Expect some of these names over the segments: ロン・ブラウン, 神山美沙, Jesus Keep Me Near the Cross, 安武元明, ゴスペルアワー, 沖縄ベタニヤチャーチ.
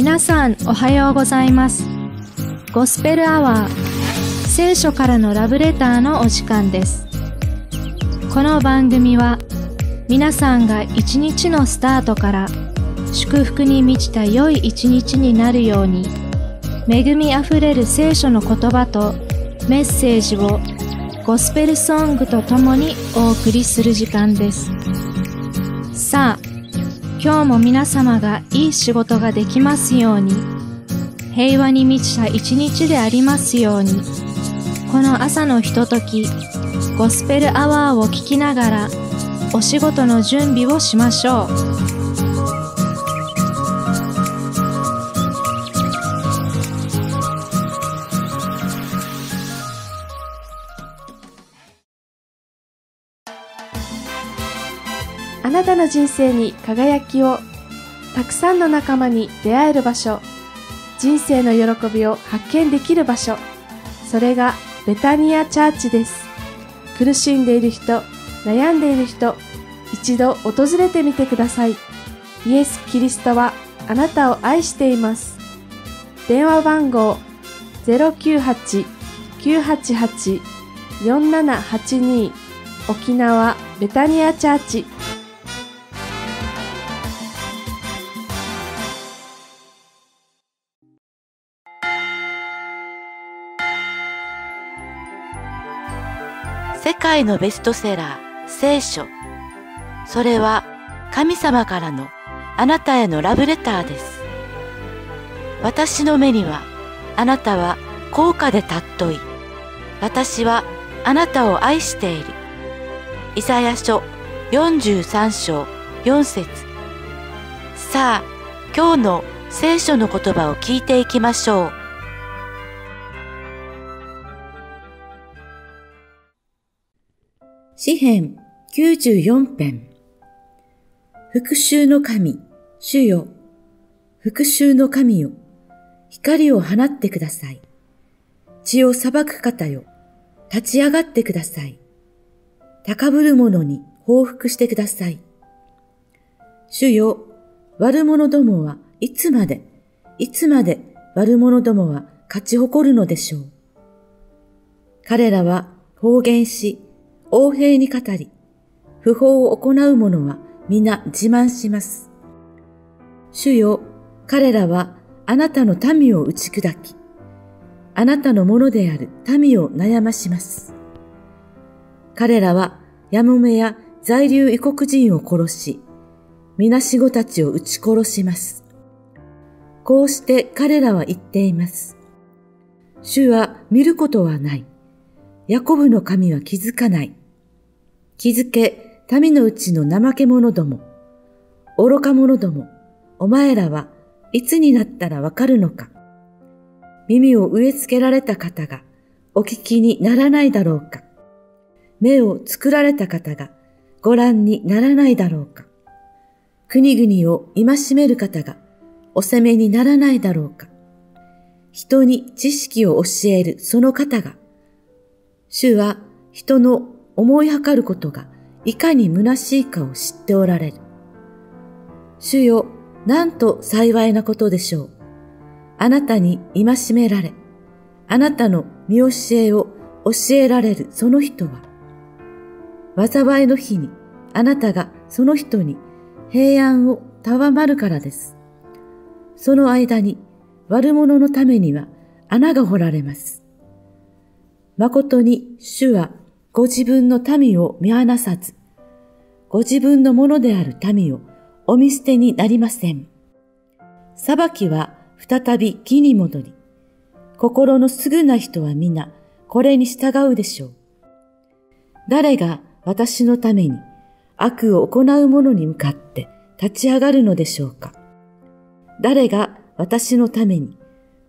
皆さんおはようございます。ゴスペルアワー、聖書からのラブレターのお時間です。この番組は皆さんが一日のスタートから祝福に満ちた良い一日になるように、恵みあふれる聖書の言葉とメッセージをゴスペルソングとともにお送りする時間です。さあ、今日も皆様がいい仕事ができますように、平和に満ちた一日でありますように。この朝のひととき、ゴスペルアワーを聞きながらお仕事の準備をしましょう。あなたの人生に輝きを、たくさんの仲間に出会える場所、人生の喜びを発見できる場所、それがベタニアチャーチです。苦しんでいる人、悩んでいる人、一度訪れてみてください。イエス・キリストはあなたを愛しています。電話番号 098-988-4782、 沖縄ベタニアチャーチ。世界のベストセラー、聖書。それは神様からのあなたへのラブレターです。私の目にはあなたは高価で尊い。私はあなたを愛している。イザヤ書43章4節。さあ、今日の聖書の言葉を聞いていきましょう。詩編94編。復讐の神、主よ、復讐の神よ、光を放ってください。血を裁く方よ、立ち上がってください。高ぶる者に報復してください。主よ、悪者どもはいつまで、いつまで悪者どもは勝ち誇るのでしょう。彼らは方言し、横平に語り、不法を行う者は皆自慢します。主よ、彼らはあなたの民を打ち砕き、あなたのものである民を悩まします。彼らはやもめや在留異国人を殺し、みなしごたちを打ち殺します。こうして彼らは言っています。主は見ることはない。ヤコブの神は気づかない。気づけ、民のうちの怠け者ども、愚か者ども、お前らはいつになったらわかるのか。耳を植え付けられた方がお聞きにならないだろうか。目を作られた方がご覧にならないだろうか。国々を戒める方がお責めにならないだろうか。人に知識を教えるその方が、主は人の思いはかることがいかに虚しいかを知っておられる。主よ、なんと幸いなことでしょう。あなたに戒められ、あなたの見教えを教えられるその人は、災いの日にあなたがその人に平安を賜るからです。その間に悪者のためには穴が掘られます。誠に主はご自分の民を見放さず、ご自分のものである民をお見捨てになりません。裁きは再び義に戻り、心のすぐな人は皆これに従うでしょう。誰が私のために悪を行う者に向かって立ち上がるのでしょうか。誰が私のために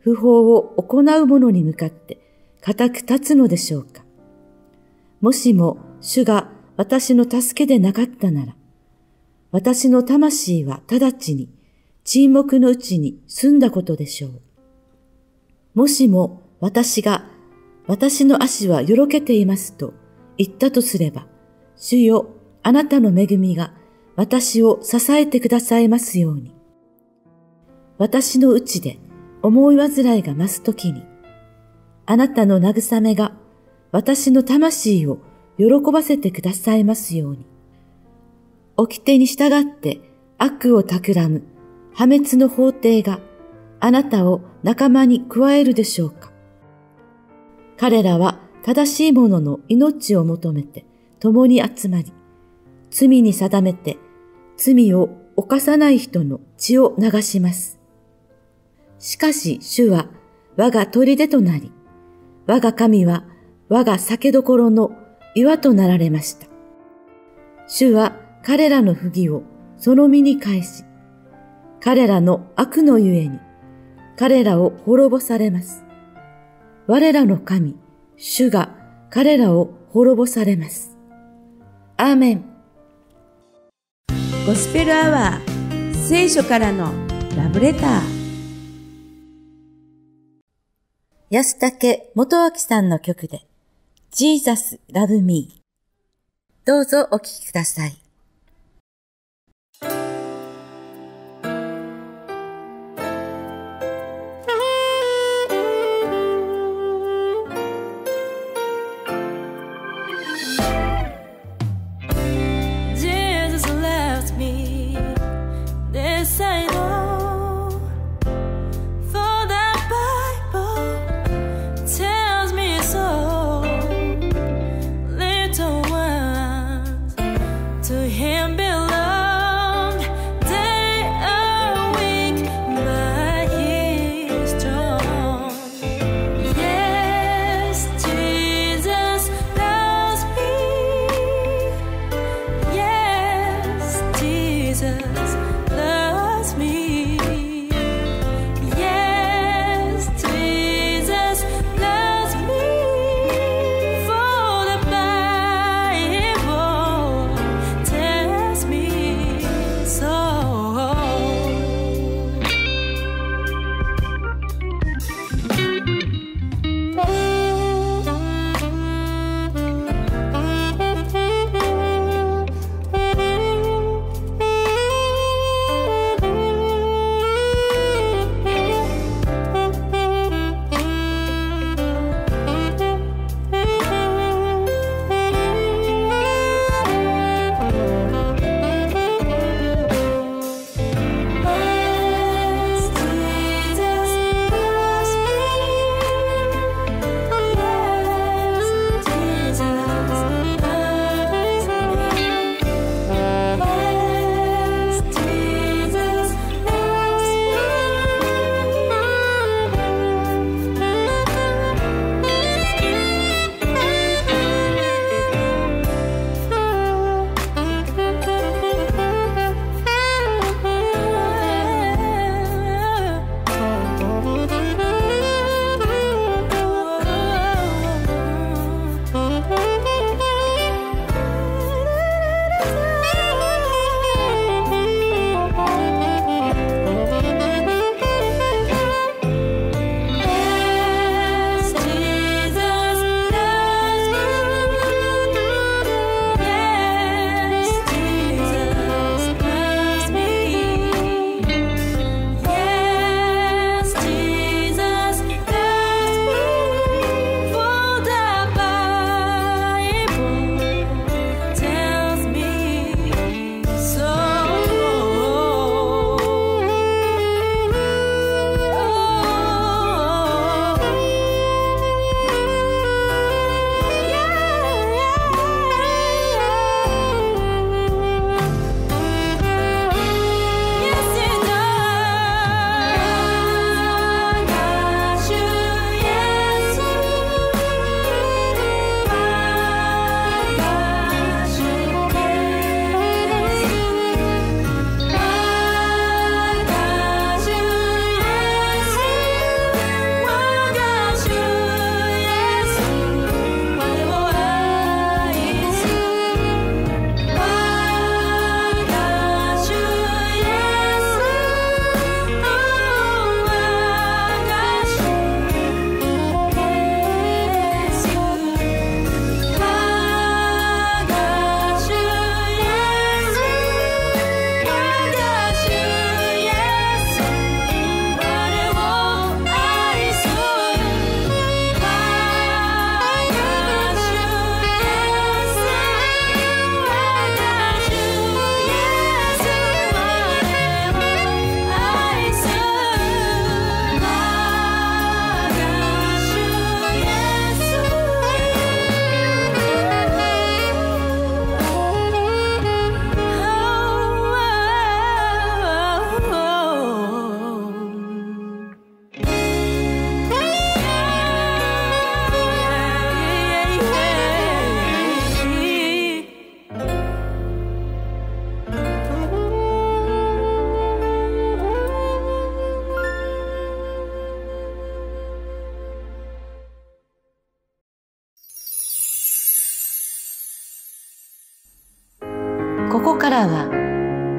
不法を行う者に向かって固く立つのでしょうか。もしも主が私の助けでなかったなら、私の魂は直ちに沈黙のうちに済んだことでしょう。もしも私の足はよろけていますと言ったとすれば、主よ、あなたの恵みが私を支えてくださいますように。私のうちで思い煩いが増すときに、あなたの慰めが私の魂を喜ばせてくださいますように。掟に従って悪を企む破滅の法廷があなたを仲間に加えるでしょうか。彼らは正しい者の命を求めて共に集まり、罪に定めて罪を犯さない人の血を流します。しかし主は我が砦となり、我が神は我が酒どころの岩となられました。主は彼らの不義をその身に返し、彼らの悪のゆえに彼らを滅ぼされます。我らの神、主が彼らを滅ぼされます。アーメン。ゴスペルアワー、聖書からのラブレター。安武元明さんの曲で Jesus Love Me。 どうぞお聴きください。ここからは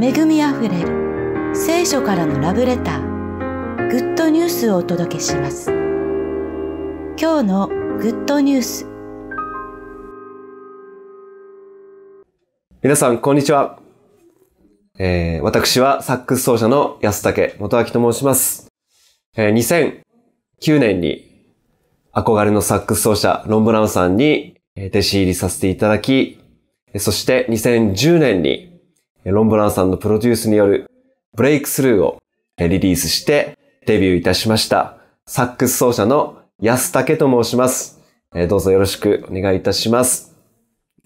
恵みあふれる聖書からのラブレター、グッドニュースをお届けします。今日のグッドニュース。皆さんこんにちは。私はサックス奏者の安武元明と申します。2009年に憧れのサックス奏者ロン・ブラウンさんに弟子入りさせていただき、そして2010年にロン・ブラウンさんのプロデュースによるブレイクスルーをリリースしてデビューいたしました。サックス奏者の安武と申します。どうぞよろしくお願いいたします。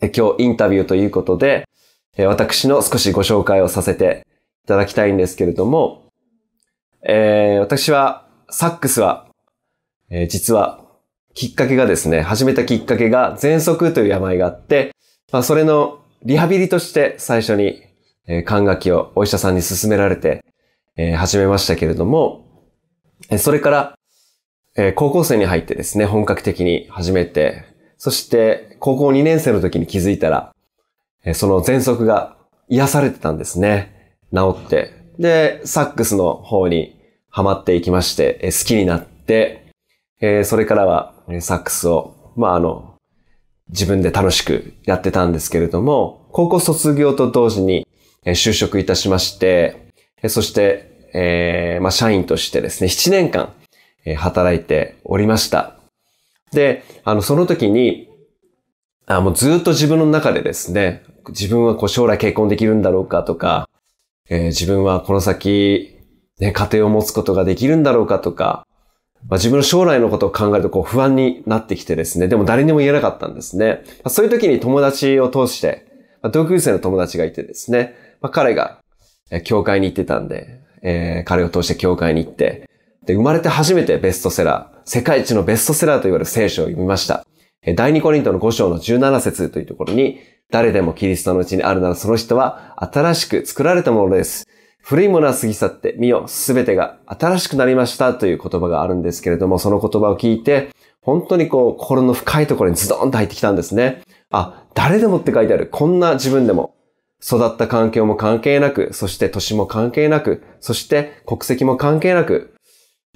今日インタビューということで私の少しご紹介をさせていただきたいんですけれども、私はサックスは実はきっかけがですね、始めたきっかけが喘息という病があって、それのリハビリとして最初に管楽器をお医者さんに勧められて始めましたけれども、それから高校生に入ってですね、本格的に始めて、そして高校2年生の時に気づいたら、その喘息が癒されてたんですね。治って。で、サックスの方にハマっていきまして、好きになって、それからはサックスを、自分で楽しくやってたんですけれども、高校卒業と同時に就職いたしまして、そして、社員としてですね、7年間、働いておりました。で、その時に、もうずっと自分の中でですね、自分は将来結婚できるんだろうかとか、自分はこの先、ね、家庭を持つことができるんだろうかとか、自分の将来のことを考えると不安になってきてですね、でも誰にも言えなかったんですね。そういう時に友達を通して、同級生の友達がいてですね、彼が教会に行ってたんで、彼を通して教会に行って、で、生まれて初めてベストセラー、世界一のベストセラーと言われる聖書を読みました。第2コリントの5章の17節というところに、誰でもキリストのうちにあるならその人は新しく作られたものです。古いものは過ぎ去って、見よ、すべてが新しくなりましたという言葉があるんですけれども、その言葉を聞いて、本当に心の深いところにズドンと入ってきたんですね。あ、誰でもって書いてある。こんな自分でも。育った環境も関係なく、そして年も関係なく、そして国籍も関係なく、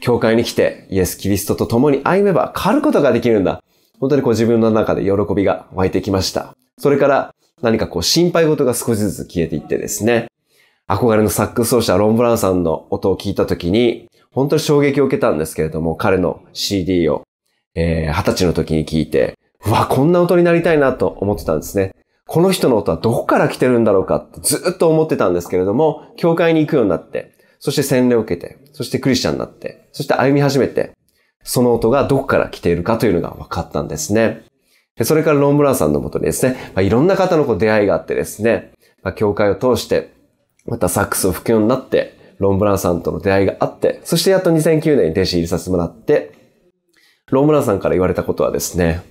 教会に来てイエス・キリストと共に歩めば変わることができるんだ。本当に自分の中で喜びが湧いてきました。それから何か心配事が少しずつ消えていってですね、憧れのサックス奏者ロン・ブラウンさんの音を聞いたときに、本当に衝撃を受けたんですけれども、彼の CD を、20歳の時に聞いて、うわ、こんな音になりたいなと思ってたんですね。この人の音はどこから来てるんだろうかってずっと思ってたんですけれども、教会に行くようになって、そして洗礼を受けて、そしてクリスチャンになって、そして歩み始めて、その音がどこから来ているかというのが分かったんですね。それからロン・ブラウンさんのもとにですね、いろんな方の出会いがあってですね、教会を通して、またサックスを吹くようになって、ロン・ブラウンさんとの出会いがあって、そしてやっと2009年に弟子入りさせてもらって、ロン・ブラウンさんから言われたことはですね、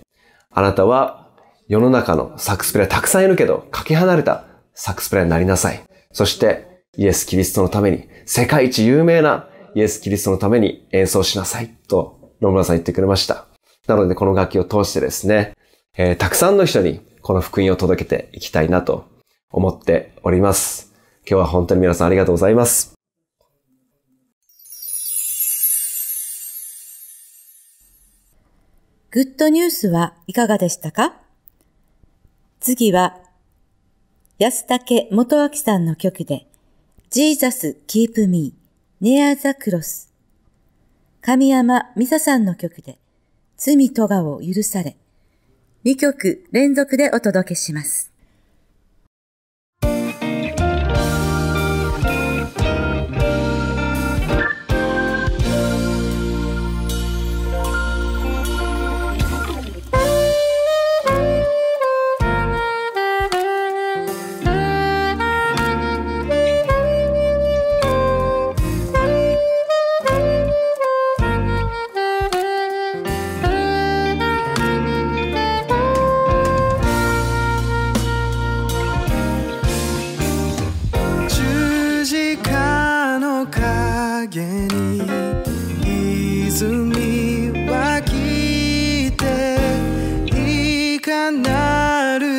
あなたは世の中のサックスプレイヤーたくさんいるけど、かけ離れたサックスプレイヤーになりなさい。そして、イエス・キリストのために、世界一有名なイエス・キリストのために演奏しなさいと、ロン・ブラウンさん言ってくれました。なので、この楽器を通してですね、たくさんの人にこの福音を届けていきたいなと思っております。今日は本当に皆さんありがとうございます。グッドニュースはいかがでしたか？次は、安武元明さんの曲で、Jesus Keep Me Near the Cross。 神山美沙さんの曲で、罪とがを許され、2曲連続でお届けします。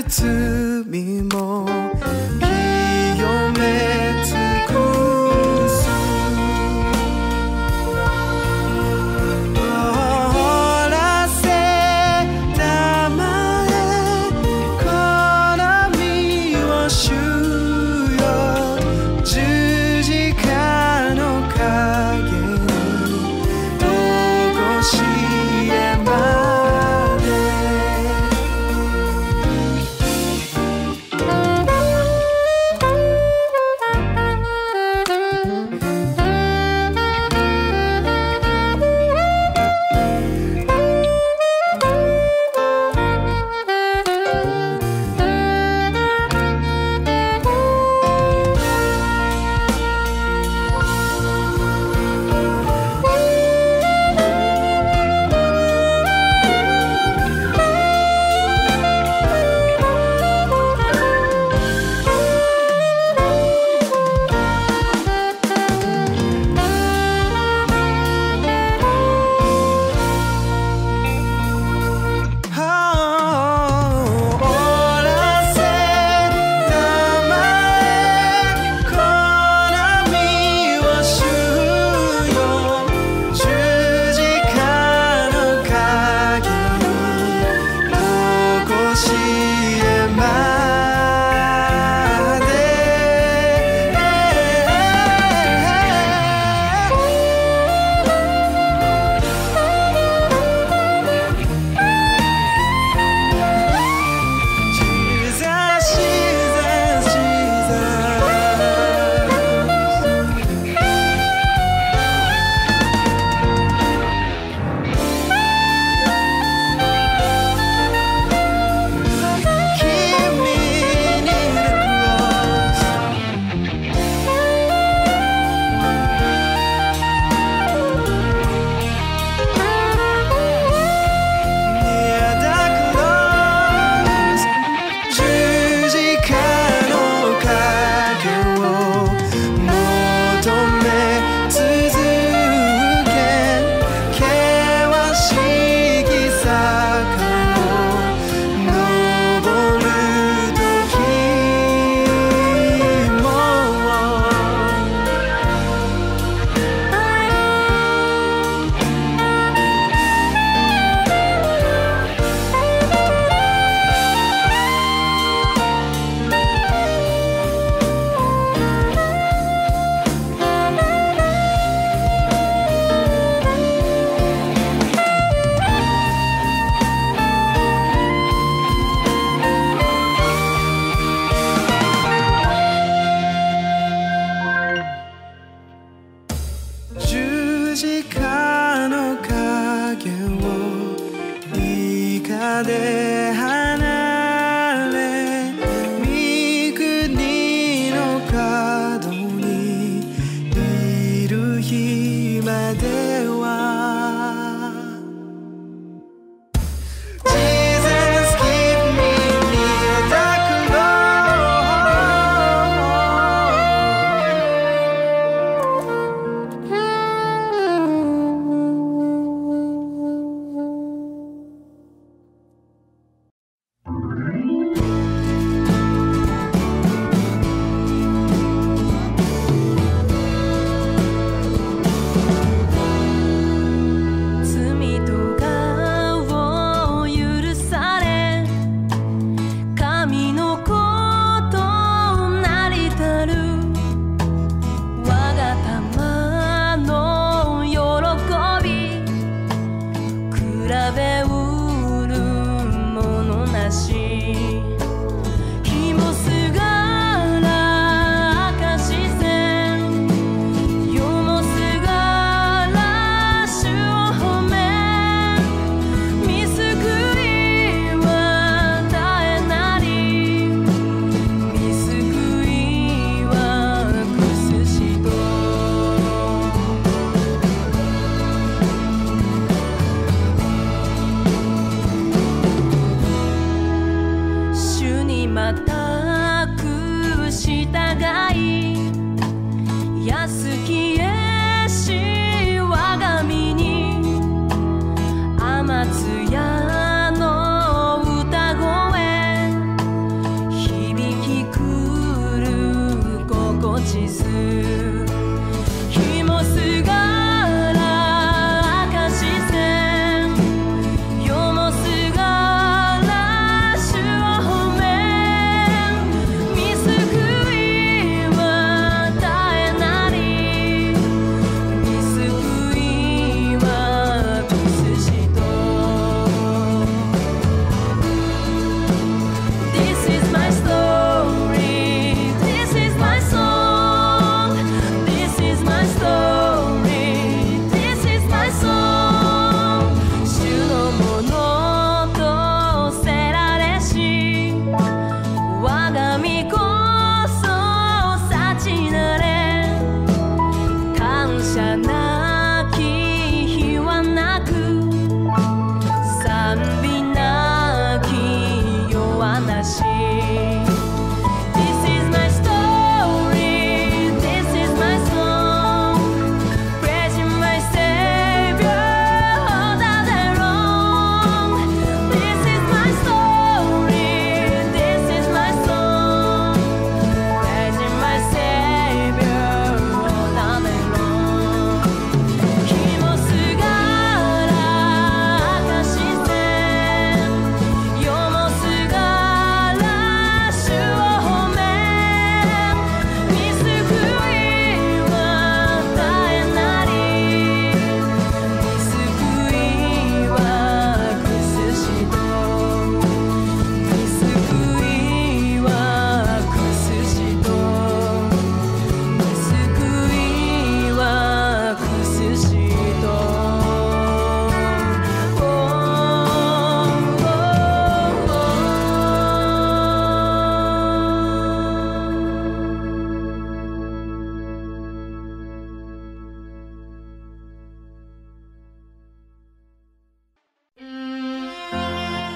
罪も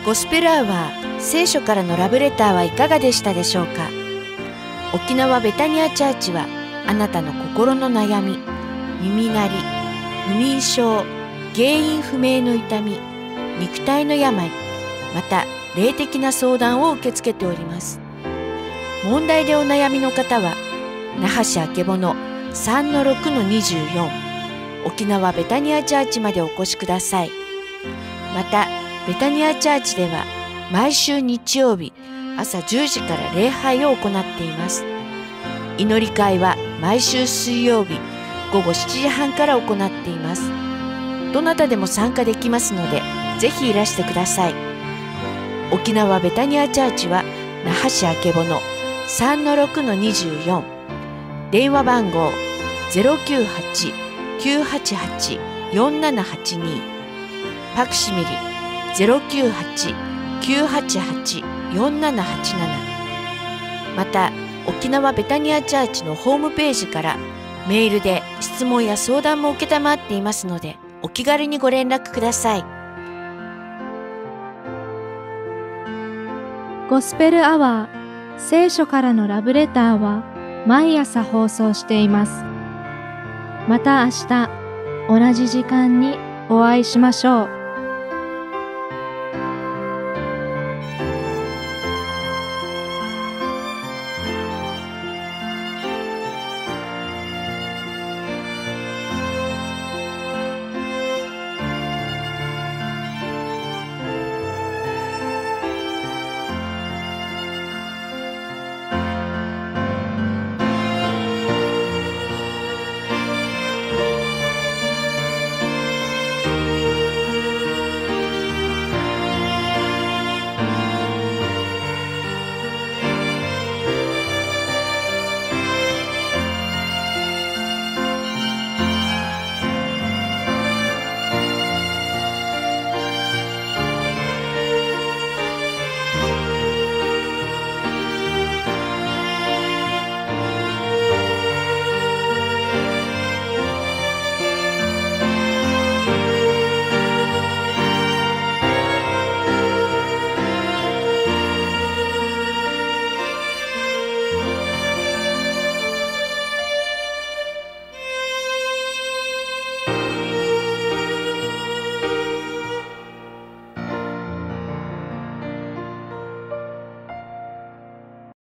ゴスペルアワー聖書からのラブレターはいかがでしたでしょうか。沖縄ベタニアチャーチはあなたの心の悩み、耳鳴り、不眠症、原因不明の痛み、肉体の病、また霊的な相談を受け付けております。問題でお悩みの方は那覇市あけぼの 3-6-24 沖縄ベタニアチャーチまでお越しください。またベタニアチャーチでは毎週日曜日朝10時から礼拝を行っています。祈り会は毎週水曜日午後7時半から行っています。どなたでも参加できますので、ぜひいらしてください。沖縄ベタニアチャーチは那覇市あけぼの 3-6-24 電話番号 098-988-4782 ファクシミリ098-988-4787 また沖縄ベタニアチャーチのホームページからメールで質問や相談も承っていますので、お気軽にご連絡ください。ゴスペルアワー聖書からのラブレターは毎朝放送しています。また明日同じ時間にお会いしましょう。